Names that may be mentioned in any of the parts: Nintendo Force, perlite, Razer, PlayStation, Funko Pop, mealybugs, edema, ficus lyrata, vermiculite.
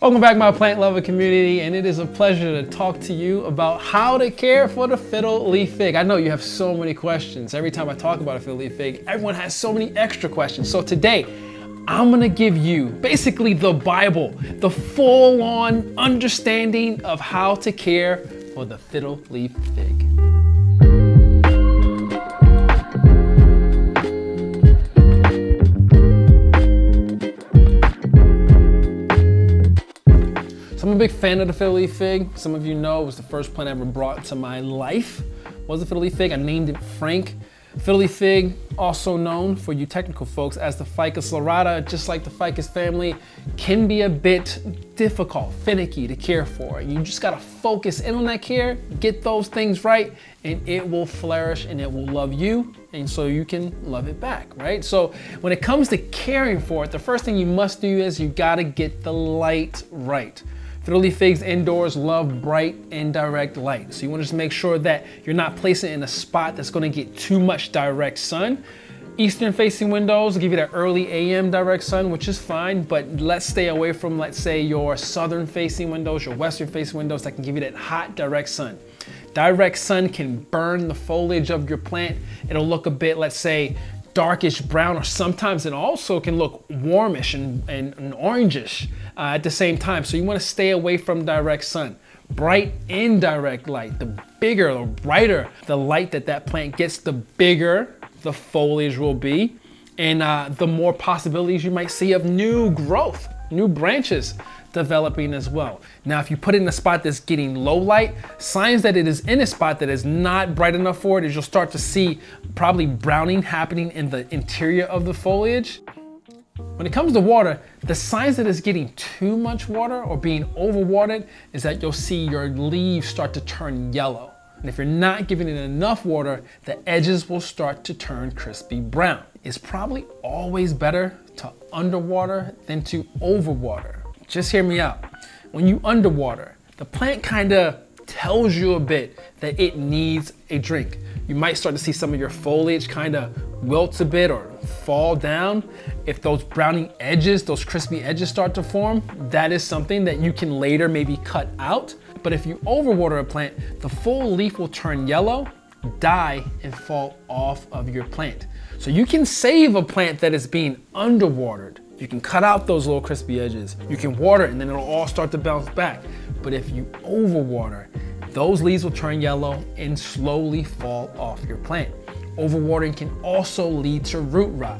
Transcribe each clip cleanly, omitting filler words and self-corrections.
Welcome back, my plant lover community, and it is a pleasure to talk to you about how to care for the fiddle leaf fig. I know you have so many questions. Every time I talk about a fiddle leaf fig, everyone has so many extra questions. So today, I'm gonna give you basically the Bible, the full-on understanding of how to care for the fiddle leaf fig. I'm a big fan of the fiddle leaf fig. Some of you know it was the first plant I ever brought to my life was the fiddle leaf fig. I named it Frank. Fiddle leaf fig, also known for you technical folks as the ficus lyrata, just like the ficus family, can be a bit difficult, finicky to care for. You just gotta focus in on that care, get those things right, and it will flourish and it will love you, and so you can love it back, right? So when it comes to caring for it, the first thing you must do is you gotta get the light right. Fiddle leaf figs indoors love bright and direct light. So you want to just make sure that you're not placing it in a spot that's going to get too much direct sun. Eastern facing windows will give you that early AM direct sun, which is fine, but let's stay away from, let's say, your southern facing windows, your western facing windows that can give you that hot direct sun. Direct sun can burn the foliage of your plant. It'll look a bit, let's say, darkish brown, or sometimes it also can look warmish and orangish at the same time. So you want to stay away from direct sun. Bright indirect light, the bigger or brighter the light that plant gets, the bigger the foliage will be, and the more possibilities you might see of new growth, new branches developing as well. Now, if you put it in a spot that's getting low light, signs that it is in a spot that is not bright enough for it is you'll start to see probably browning happening in the interior of the foliage. When it comes to water, the signs that it's getting too much water or being overwatered is that you'll see your leaves start to turn yellow. And if you're not giving it enough water, the edges will start to turn crispy brown. It's probably always better to underwater than to overwater. Just hear me out. When you underwater, the plant kind of tells you a bit that it needs a drink. You might start to see some of your foliage kind of wilt a bit or fall down. If those browning edges, those crispy edges start to form, that is something that you can later maybe cut out. But if you overwater a plant, the full leaf will turn yellow, die, and fall off of your plant. So you can save a plant that is being underwatered. You can cut out those little crispy edges. You can water it and then it'll all start to bounce back. But if you overwater, those leaves will turn yellow and slowly fall off your plant. Overwatering can also lead to root rot.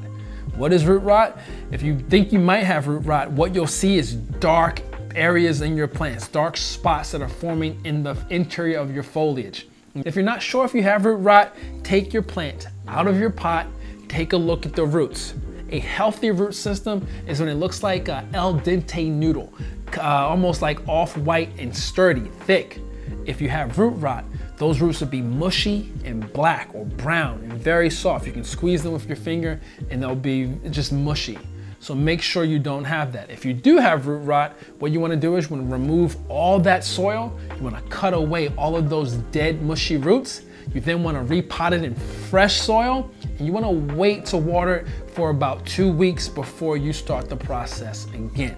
What is root rot? If you think you might have root rot, what you'll see is dark areas in your plants, dark spots that are forming in the interior of your foliage. If you're not sure if you have root rot, take your plant out of your pot, take a look at the roots. A healthy root system is when it looks like an al dente noodle, almost like off-white and sturdy, thick. If you have root rot, those roots would be mushy and black or brown and very soft. You can squeeze them with your finger and they'll be just mushy. So make sure you don't have that. If you do have root rot, what you want to do is you want to remove all that soil. You want to cut away all of those dead, mushy roots. You then want to repot it in fresh soil, and you want to wait to water it for about 2 weeks before you start the process again.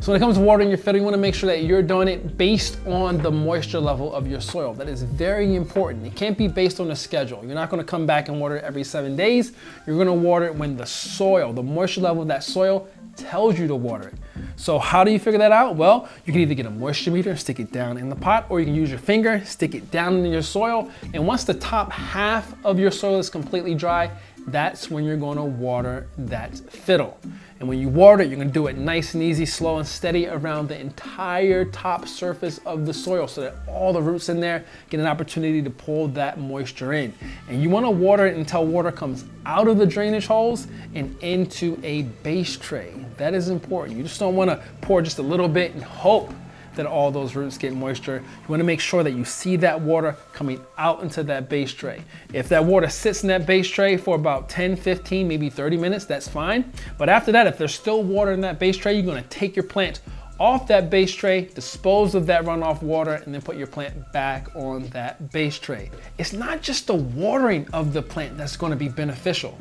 So when it comes to watering your fiddle, you want to make sure that you're doing it based on the moisture level of your soil. That is very important. It can't be based on a schedule. You're not going to come back and water it every 7 days. You're going to water it when the soil, the moisture level of that soil tells you to water it. So how do you figure that out? Well, you can either get a moisture meter and stick it down in the pot, or you can use your finger, stick it down in your soil. And once the top half of your soil is completely dry, that's when you're going to water that fiddle. And when you water it, you're going to do it nice and easy, slow and steady around the entire top surface of the soil so that all the roots in there get an opportunity to pull that moisture in. And you want to water it until water comes out of the drainage holes and into a base tray. That is important. You just don't want to pour just a little bit and hope that all those roots get moisture. You want to make sure that you see that water coming out into that base tray. If that water sits in that base tray for about 10, 15, maybe 30 minutes, that's fine. But after that, if there's still water in that base tray, you're going to take your plant off that base tray, dispose of that runoff water, and then put your plant back on that base tray. It's not just the watering of the plant that's going to be beneficial.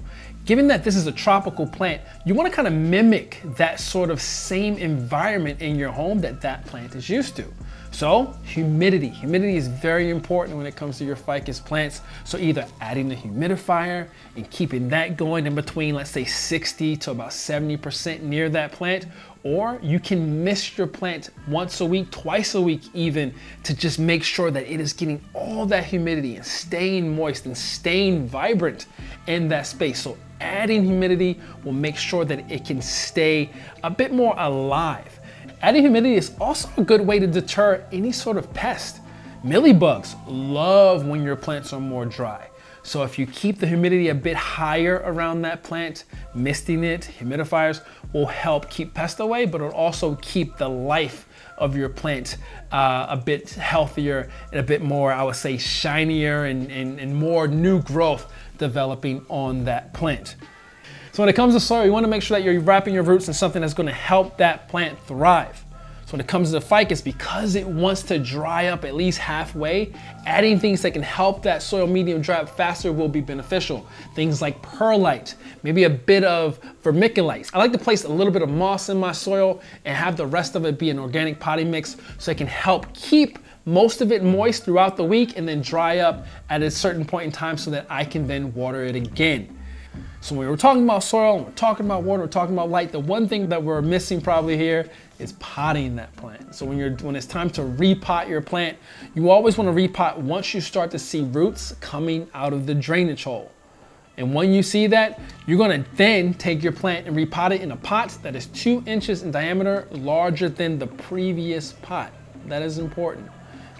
Given that this is a tropical plant, you want to kind of mimic that sort of same environment in your home that that plant is used to. So humidity. Humidity is very important when it comes to your ficus plants. So either adding the humidifier and keeping that going in between, let's say 60 to about 70% near that plant, or you can mist your plant once a week, twice a week even, to just make sure that it is getting all that humidity and staying moist and staying vibrant in that space. So adding humidity will make sure that it can stay a bit more alive. Adding humidity is also a good way to deter any sort of pest. Mealybugs love when your plants are more dry. So if you keep the humidity a bit higher around that plant, misting it, humidifiers will help keep pests away, but it'll also keep the life of your plant a bit healthier and a bit more, I would say, shinier and more new growth developing on that plant. So when it comes to soil, you want to make sure that you're wrapping your roots in something that's going to help that plant thrive. So when it comes to the ficus, because it wants to dry up at least halfway, adding things that can help that soil medium dry up faster will be beneficial. Things like perlite, maybe a bit of vermiculite. I like to place a little bit of moss in my soil and have the rest of it be an organic potting mix so it can help keep most of it moist throughout the week and then dry up at a certain point in time so that I can then water it again. So when we're talking about soil, and we're talking about water, we're talking about light, the one thing that we're missing probably here is potting that plant. So when it's time to repot your plant, you always want to repot once you start to see roots coming out of the drainage hole. And when you see that, you're going to then take your plant and repot it in a pot that is 2 inches in diameter, larger than the previous pot. That is important.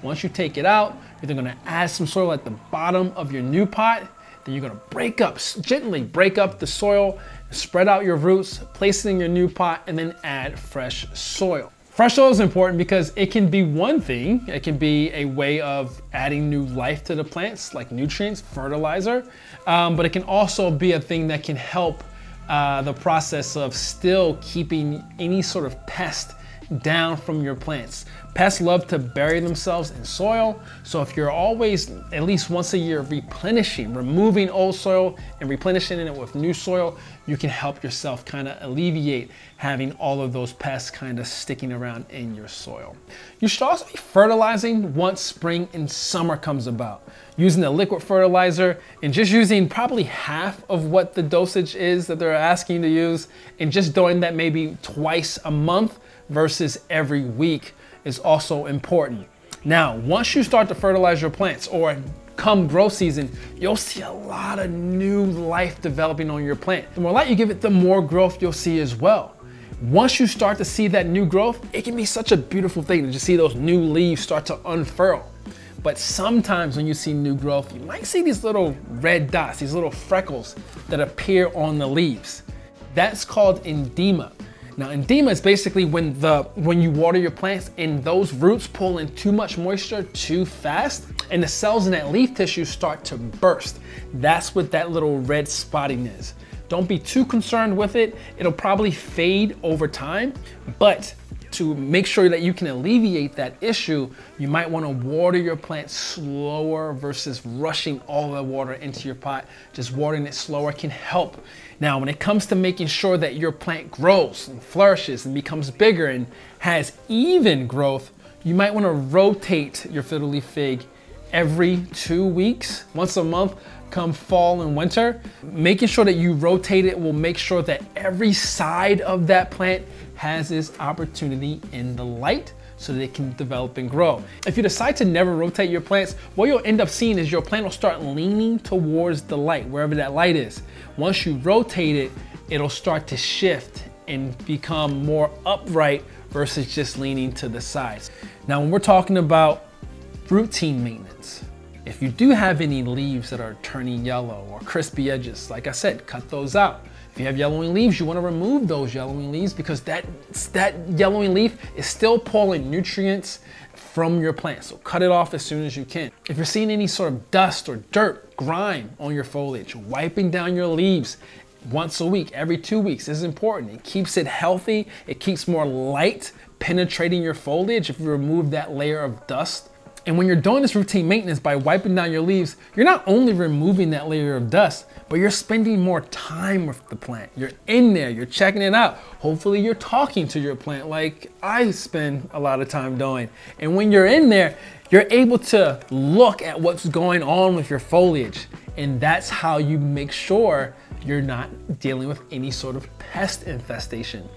Once you take it out, you're then going to add some soil at the bottom of your new pot. Then you're gonna gently break up the soil, spread out your roots, place it in your new pot, and then add fresh soil. Fresh soil is important because it can be one thing. It can be a way of adding new life to the plants, like nutrients, fertilizer, but it can also be a thing that can help the process of still keeping any sort of pest down from your plants. Pests love to bury themselves in soil, so if you're always at least once a year replenishing, removing old soil and replenishing it with new soil, you can help yourself kind of alleviate having all of those pests kind of sticking around in your soil. You should also be fertilizing once spring and summer comes about, using a liquid fertilizer and just using probably half of what the dosage is that they're asking you to use, and just doing that maybe twice a month versus every week is also important. Now, once you start to fertilize your plants, or come grow season, you'll see a lot of new life developing on your plant. The more light you give it, the more growth you'll see as well. Once you start to see that new growth, it can be such a beautiful thing to just see those new leaves start to unfurl. But sometimes when you see new growth, you might see these little red dots, these little freckles that appear on the leaves. That's called edema. Now, edema is basically when you water your plants and those roots pull in too much moisture too fast, and the cells in that leaf tissue start to burst. That's what that little red spotting is. Don't be too concerned with it. It'll probably fade over time, but to make sure that you can alleviate that issue, you might want to water your plant slower versus rushing all the water into your pot. Just watering it slower can help. Now, when it comes to making sure that your plant grows and flourishes and becomes bigger and has even growth, you might want to rotate your fiddle leaf fig every 2 weeks, once a month, come fall and winter. Making sure that you rotate it will make sure that every side of that plant has its opportunity in the light so that it can develop and grow. If you decide to never rotate your plants, what you'll end up seeing is your plant will start leaning towards the light, wherever that light is. Once you rotate it, it'll start to shift and become more upright versus just leaning to the sides. Now, when we're talking about routine maintenance, if you do have any leaves that are turning yellow or crispy edges, like I said, cut those out. If you have yellowing leaves, you want to remove those yellowing leaves because that yellowing leaf is still pulling nutrients from your plant. So cut it off as soon as you can. If you're seeing any sort of dust or dirt, grime on your foliage, wiping down your leaves once a week, every 2 weeks is important. It keeps it healthy. It keeps more light penetrating your foliage if you remove that layer of dust And when you're doing this routine maintenance by wiping down your leaves, you're not only removing that layer of dust, but you're spending more time with the plant. You're in there, you're checking it out. Hopefully you're talking to your plant like I spend a lot of time doing. And when you're in there, you're able to look at what's going on with your foliage. And that's how you make sure you're not dealing with any sort of pest infestation.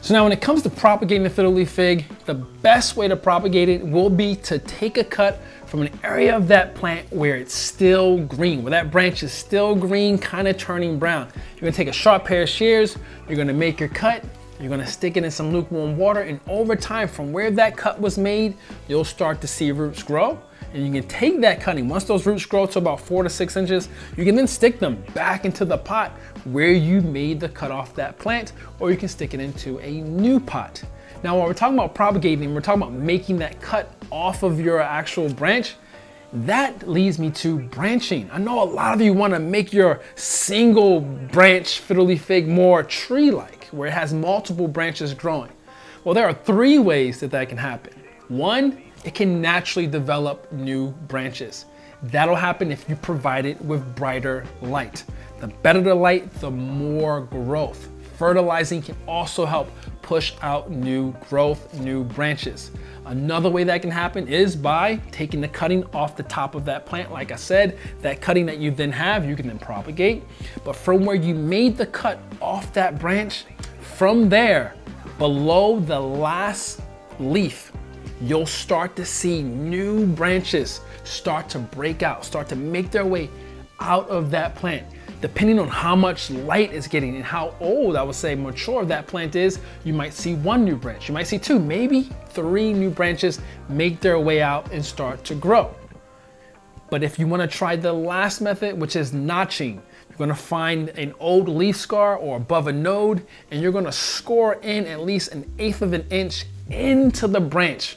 So now when it comes to propagating the fiddleleaf fig, the best way to propagate it will be to take a cut from an area of that plant where it's still green, where that branch is still green, kind of turning brown. You're gonna take a sharp pair of shears, you're gonna make your cut, you're gonna stick it in some lukewarm water, and over time from where that cut was made, you'll start to see roots grow. And you can take that cutting, once those roots grow to about 4 to 6 inches, you can then stick them back into the pot where you made the cut off that plant, or you can stick it into a new pot. Now, while we're talking about propagating, we're talking about making that cut off of your actual branch. That leads me to branching. I know a lot of you want to make your single branch fiddleleaf fig more tree-like, where it has multiple branches growing. Well, there are 3 ways that that can happen. One, it can naturally develop new branches. That'll happen if you provide it with brighter light. The better the light, the more growth. Fertilizing can also help push out new growth, new branches. Another way that can happen is by taking the cutting off the top of that plant. Like I said, that cutting that you then have, you can then propagate. But from where you made the cut off that branch, from there, below the last leaf, you'll start to see new branches start to break out, start to make their way out of that plant. Depending on how much light it's getting and how old, I would say mature that plant is, you might see 1 new branch, you might see 2, maybe 3 new branches make their way out and start to grow. But if you want to try the last method, which is notching, you're going to find an old leaf scar or above a node, and you're going to score in at least 1/8 of an inch into the branch.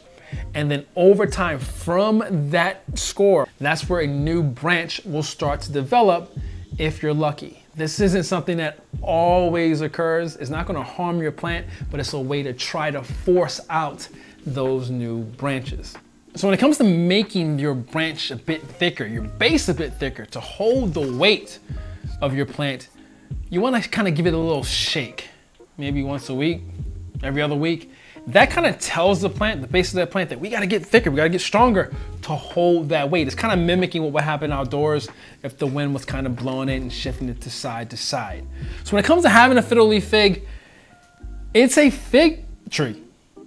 And then over time from that score, that's where a new branch will start to develop if you're lucky. This isn't something that always occurs. It's not gonna harm your plant, but it's a way to try to force out those new branches. So when it comes to making your branch a bit thicker, your base a bit thicker to hold the weight of your plant, you wanna kinda give it a little shake, maybe once a week, every other week. That kind of tells the plant, the base of that plant, that we got to get thicker, we got to get stronger to hold that weight. It's kind of mimicking what would happen outdoors if the wind was kind of blowing it and shifting it to side to side. So when it comes to having a fiddleleaf fig, it's a fig tree.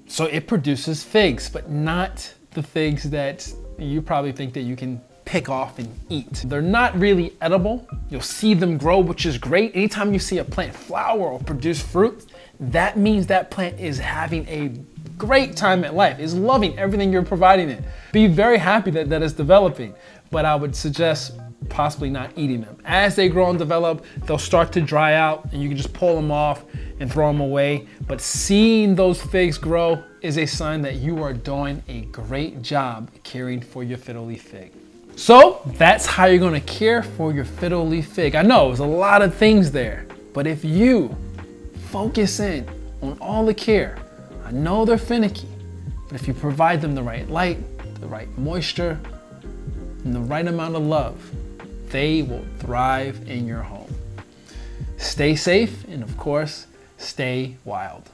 So it produces figs, but not the figs that you probably think that you can pick off and eat. They're not really edible. You'll see them grow, which is great. Anytime you see a plant flower or produce fruit, that means that plant is having a great time at life, is loving everything you're providing it. Be very happy that it's developing, but I would suggest possibly not eating them. As they grow and develop, they'll start to dry out and you can just pull them off and throw them away. But seeing those figs grow is a sign that you are doing a great job caring for your fiddleleaf fig. So that's how you're gonna care for your fiddleleaf fig. I know there's a lot of things there, but if you focus in on all the care, I know they're finicky, but if you provide them the right light, the right moisture, and the right amount of love, they will thrive in your home. Stay safe, and of course, stay wild.